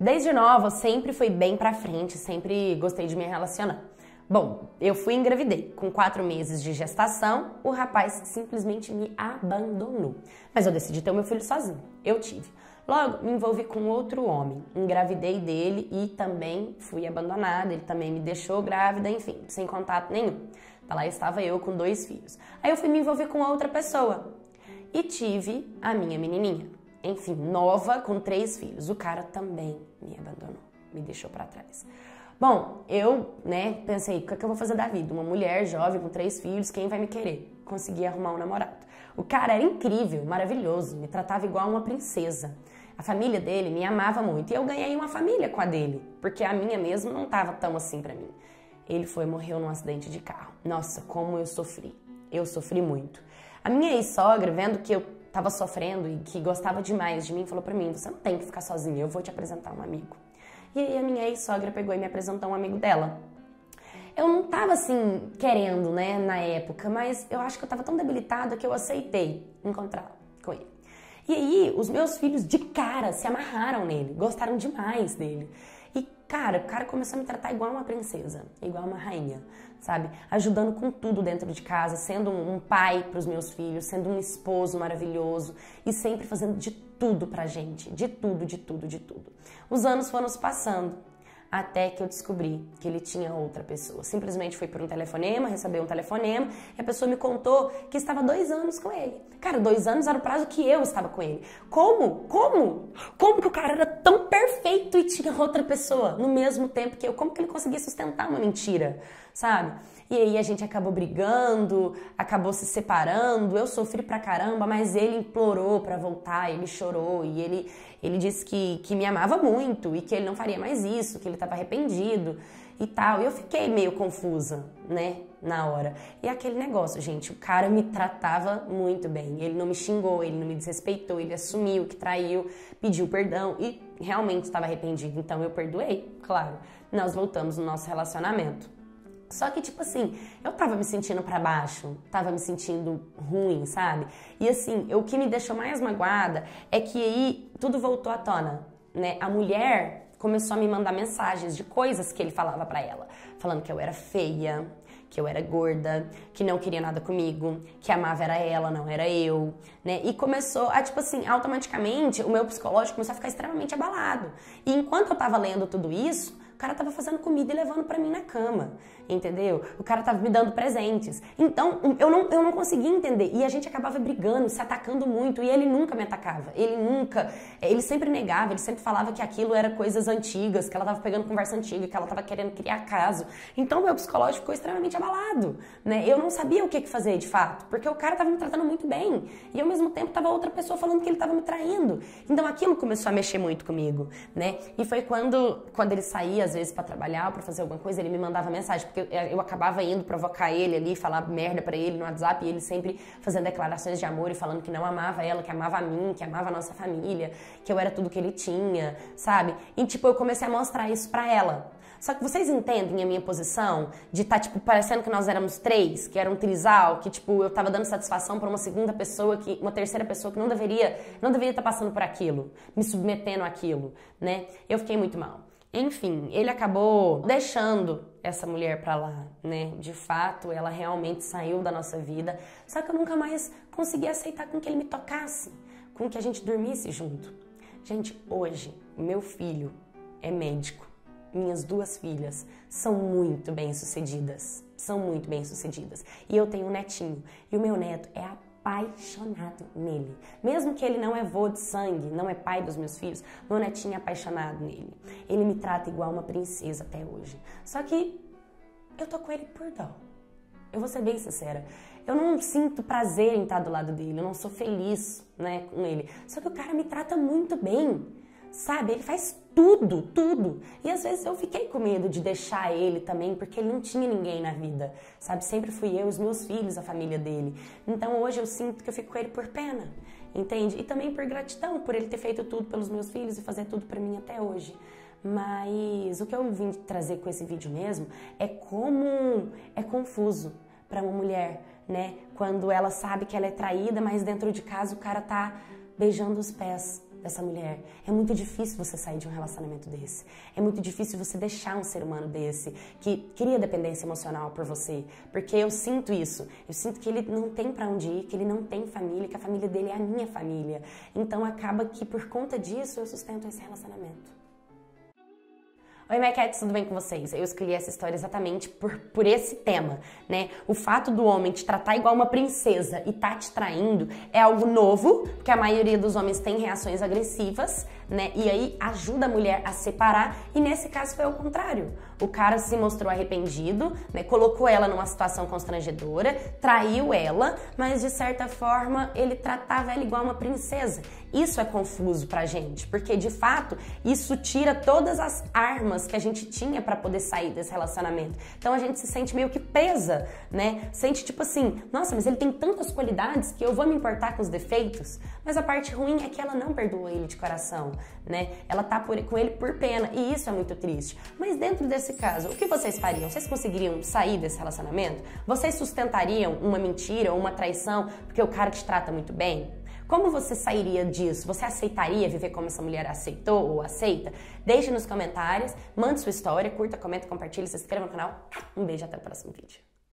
Desde nova, sempre fui bem pra frente, sempre gostei de me relacionar. Bom, eu fui e engravidei. Com 4 meses de gestação, o rapaz simplesmente me abandonou. Mas eu decidi ter o meu filho sozinho. Eu tive. Logo, me envolvi com outro homem. Engravidei dele e também fui abandonada. Ele também me deixou grávida, enfim, sem contato nenhum. Lá estava eu com 2 filhos. Aí eu fui me envolver com outra pessoa. E tive a minha menininha. Enfim, nova, com 3 filhos. O cara também me abandonou, me deixou pra trás. Bom, eu, pensei, o que é que eu vou fazer da vida? Uma mulher jovem com 3 filhos, quem vai me querer? Consegui arrumar um namorado. O cara era incrível, maravilhoso, me tratava igual uma princesa. A família dele me amava muito e eu ganhei uma família com a dele, porque a minha mesmo não tava tão assim pra mim. Ele foi e morreu num acidente de carro. Nossa, como eu sofri. Eu sofri muito. A minha ex-sogra, vendo que eu tava sofrendo e que gostava demais de mim, falou pra mim, você não tem que ficar sozinha, eu vou te apresentar um amigo. E aí a minha ex-sogra pegou e me apresentou um amigo dela. Eu não tava assim, querendo, na época, mas eu acho que eu tava tão debilitada que eu aceitei encontrar com ele. E aí os meus filhos de cara se amarraram nele, gostaram demais dele. Cara, o cara começou a me tratar igual uma princesa, igual uma rainha, sabe? Ajudando com tudo dentro de casa, sendo um pai para os meus filhos, sendo um esposo maravilhoso e sempre fazendo de tudo pra gente, de tudo, de tudo, de tudo. Os anos foram se passando até que eu descobri que ele tinha outra pessoa. Simplesmente fui por um telefonema, recebi um telefonema e a pessoa me contou que estava 2 anos com ele. Cara, 2 anos era o prazo que eu estava com ele. Como? Como que o cara era tão perfeito e tinha outra pessoa no mesmo tempo que eu? Como que ele conseguia sustentar uma mentira, sabe? E aí a gente acabou brigando, acabou se separando, eu sofri pra caramba, mas ele implorou pra voltar, ele chorou e ele disse que me amava muito e que ele não faria mais isso, que ele estava arrependido e tal. E eu fiquei meio confusa, na hora. E aquele negócio, gente, o cara me tratava muito bem. Ele não me xingou, ele não me desrespeitou, ele assumiu que traiu, pediu perdão e realmente estava arrependido. Então eu perdoei, claro. Nós voltamos no nosso relacionamento. Só que, eu tava me sentindo pra baixo, tava me sentindo ruim, sabe? E o que me deixou mais magoada é que aí tudo voltou à tona, A mulher começou a me mandar mensagens de coisas que ele falava pra ela, falando que eu era feia, que eu era gorda, que não queria nada comigo, que amava era ela, não era eu, E começou a, automaticamente o meu psicológico começou a ficar extremamente abalado. E enquanto eu tava lendo tudo isso, o cara tava fazendo comida e levando pra mim na cama, entendeu? O cara tava me dando presentes. Então, eu não conseguia entender. E a gente acabava brigando, se atacando muito. E ele nunca me atacava. Ele sempre negava, ele sempre falava que aquilo era coisas antigas, que ela tava pegando conversa antiga, que ela tava querendo criar caso. Então, meu psicológico ficou extremamente abalado, Eu não sabia o que fazer, de fato. Porque o cara tava me tratando muito bem. E, ao mesmo tempo, tava outra pessoa falando que ele tava me traindo. Então, aquilo começou a mexer muito comigo, E foi quando ele saía, às vezes, pra trabalhar, pra fazer alguma coisa, ele me mandava mensagem, porque eu acabava indo provocar ele ali, falar merda pra ele no WhatsApp, e ele sempre fazendo declarações de amor e falando que não amava ela, que amava a mim, que amava a nossa família, que eu era tudo que ele tinha, sabe? E, eu comecei a mostrar isso pra ela. Só que vocês entendem a minha posição de estar, parecendo que nós éramos 3, que era um trisal, que, eu tava dando satisfação pra uma segunda pessoa, uma terceira pessoa que não deveria estar passando por aquilo, me submetendo àquilo, Eu fiquei muito mal. Enfim, ele acabou deixando essa mulher pra lá, De fato, ela realmente saiu da nossa vida. Só que eu nunca mais consegui aceitar com que ele me tocasse, com que a gente dormisse junto. Gente, hoje, meu filho é médico. Minhas 2 filhas são muito bem-sucedidas. E eu tenho um netinho. E o meu neto é apaixonado nele. Mesmo que ele não é vô de sangue, não é pai dos meus filhos, meu netinho é apaixonado nele. Ele me trata igual uma princesa até hoje. Só que eu tô com ele por dó. Eu vou ser bem sincera. Eu não sinto prazer em estar do lado dele. Eu não sou feliz, com ele. Só que o cara me trata muito bem, sabe? Ele faz tudo. E às vezes eu fiquei com medo de deixar ele também, porque ele não tinha ninguém na vida, sabe? Sempre fui eu, os meus filhos, a família dele. Então hoje eu sinto que eu fico com ele por pena, entende? E também por gratidão, por ele ter feito tudo pelos meus filhos e fazer tudo pra mim até hoje. Mas o que eu vim trazer com esse vídeo mesmo é como é confuso pra uma mulher, Quando ela sabe que ela é traída, mas dentro de casa o cara tá beijando os pés dessa mulher. É muito difícil você sair de um relacionamento desse. É muito difícil você deixar um ser humano desse que cria dependência emocional por você. Porque eu sinto isso. Eu sinto que ele não tem pra onde ir, que ele não tem família, que a família dele é a minha família. Então acaba que por conta disso eu sustento esse relacionamento. Oi, Maquete, tudo bem com vocês? Eu escolhi essa história exatamente por esse tema, né? O fato do homem te tratar igual uma princesa e tá te traindo é algo novo, porque a maioria dos homens tem reações agressivas, né? E aí ajuda a mulher a separar, e nesse caso foi o contrário. O cara se mostrou arrependido, né? Colocou ela numa situação constrangedora, traiu ela, mas de certa forma ele tratava ela igual uma princesa. Isso é confuso pra gente, porque de fato isso tira todas as armas que a gente tinha pra poder sair desse relacionamento. Então a gente se sente meio que presa, né? Sente tipo assim, nossa, mas ele tem tantas qualidades que eu vou me importar com os defeitos. Mas a parte ruim é que ela não perdoa ele de coração, né? Ela tá com ele por pena, e isso é muito triste. Mas dentro desse caso, o que vocês fariam? Vocês conseguiriam sair desse relacionamento? Vocês sustentariam uma mentira ou uma traição porque o cara te trata muito bem? Como você sairia disso? Você aceitaria viver como essa mulher aceitou ou aceita? Deixe nos comentários, mande sua história, curta, comenta, compartilha, se inscreva no canal. Um beijo e até o próximo vídeo.